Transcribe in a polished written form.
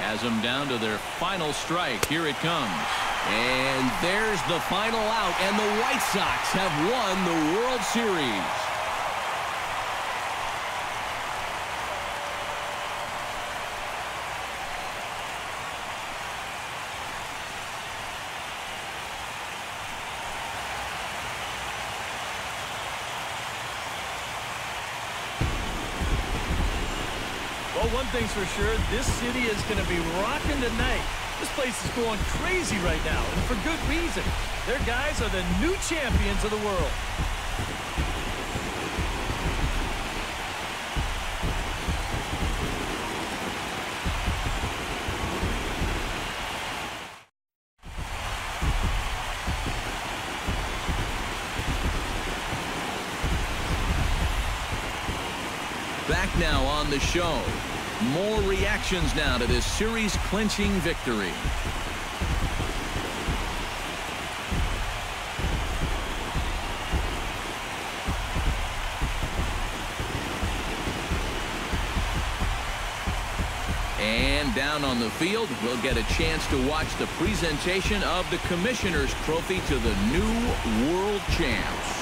has them down to their final strike. Here it comes. And there's the final out, and the White Sox have won the World Series. One thing's for sure, this city is going to be rocking tonight. This place is going crazy right now, and for good reason. Their guys are the new champions of the world. Back now on the show. More reactions now to this series-clinching victory. And down on the field, we'll get a chance to watch the presentation of the Commissioner's Trophy to the new world champs.